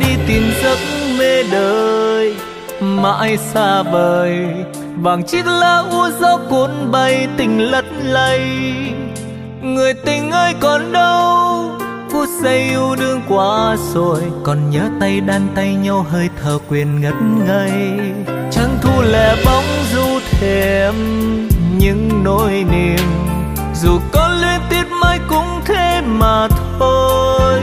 đi tìm giấc mê đời mãi xa vời. Vàng chiếc lá u gió cuốn bay tình lất lây. Người tình ơi còn đâu, phút giây yêu đương qua rồi. Còn nhớ tay đan tay nhau hơi thở quyền ngất ngây. Trăng thu lẻ bóng du thêm những nỗi niềm. Dù có luyến tiếc mãi cũng thế mà thôi.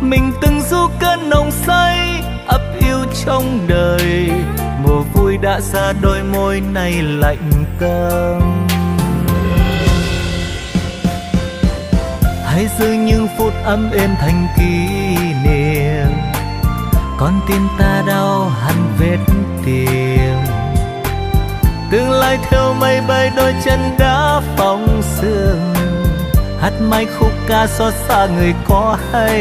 Mình từng du cơn nồng say ấp yêu trong đời. Mùa vui đã xa đôi môi này lạnh câm. Hãy giữ những phút ấm êm thành kỷ niệm. Con tim ta đau hằn vết tìm. Tương lai theo mây bay đôi chân đã phóng sương. Hát mãi khúc ca xót xa người có hay.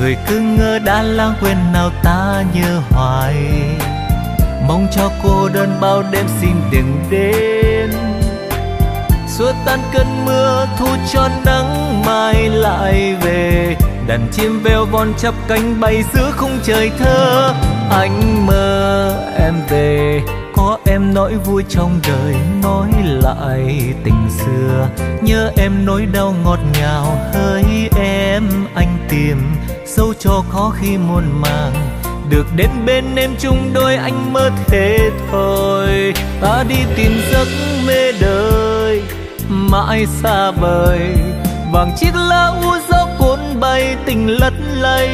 Người cứ ngỡ đã lãng quên nào ta nhớ hoài. Mong cho cô đơn bao đêm xin đừng đến. Xua tan cơn mưa thu cho nắng mai lại về. Đàn chim veo von chắp cánh bay giữa khung trời thơ. Anh mơ em về, có em nỗi vui trong đời. Nói lại tình xưa, nhớ em nỗi đau ngọt ngào hỡi em anh tìm. Dẫu cho khó khi muôn màng, được đến bên em chung đôi anh mơ thế thôi. Ta đi tìm giấc mê đời mãi xa vời. Vàng chiếc lá u gió cuốn bay tình lất lây.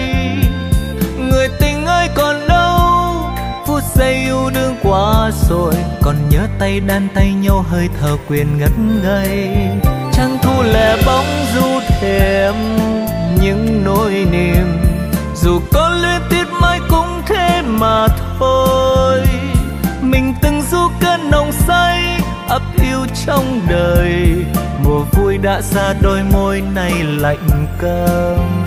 Người tình ơi còn đâu, phút giây yêu đương qua rồi. Còn nhớ tay đan tay nhau hơi thở quyền ngất ngây. Trăng thu lẻ bóng du thêm những nỗi niềm. Dù có luyến tiếc mãi cũng thế mà thôi. Mình từng du cơn nồng say ấp yêu trong đời. Mùa vui đã xa đôi môi này lạnh câm.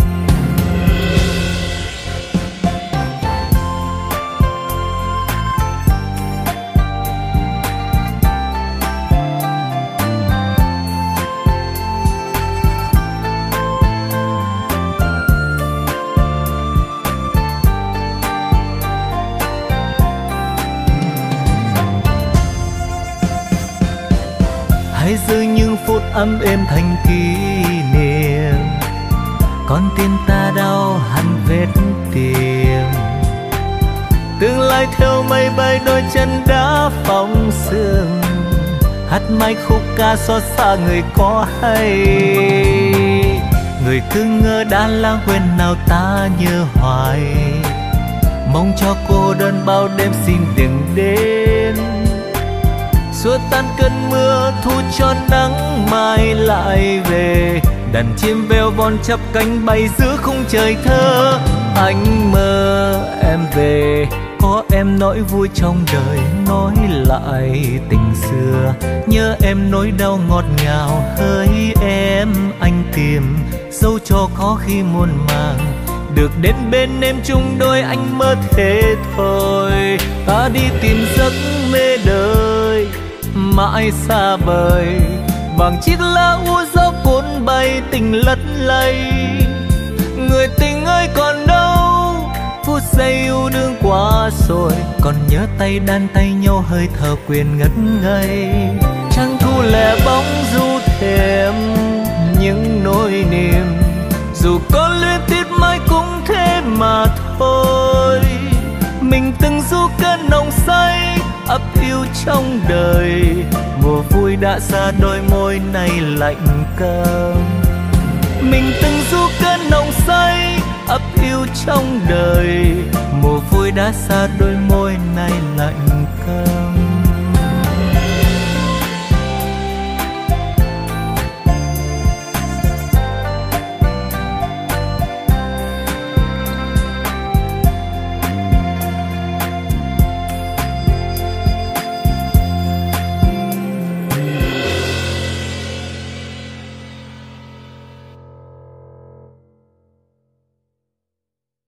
Hãy giữ những phút ấm êm thành kỷ niệm. Con tim ta đau hằn vết tìm. Tương lai theo mây bay đôi chân đã phóng sương. Hát mãi khúc ca xót xa người có hay. Người cứ ngỡ đã lãng quên nào ta nhớ hoài. Mong cho cô đơn bao đêm xin đừng đến. Xua tan cơn mưa thu cho nắng mai lại về. Đàn chim veo von chắp cánh bay giữa khung trời thơ. Anh mơ em về, có em nỗi vui trong đời. Nói lại tình xưa, nhớ em nỗi đau ngọt ngào hỡi em anh tìm. Dẫu cho khó khi muôn màng, được đến bên em chung đôi anh mơ thế thôi. Ta đi tìm giấc mê đời mãi xa vời. Vàng chiếc lá u gió cuốn bay tình lất lây. Người tình ơi còn đâu, phút giây yêu đương qua rồi. Còn nhớ tay đan tay nhau hơi thở quyền ngất ngây. Trăng thu lẻ bóng du thêm những nỗi niềm. Dù có luyến tiếc mãi cũng thế mà thôi. Mình từng du cơn nồng say ấp yêu trong đời. Mùa vui đã xa đôi môi này lạnh câm. Mình từng du cơn nồng say ấp yêu trong đời. Mùa vui đã xa đôi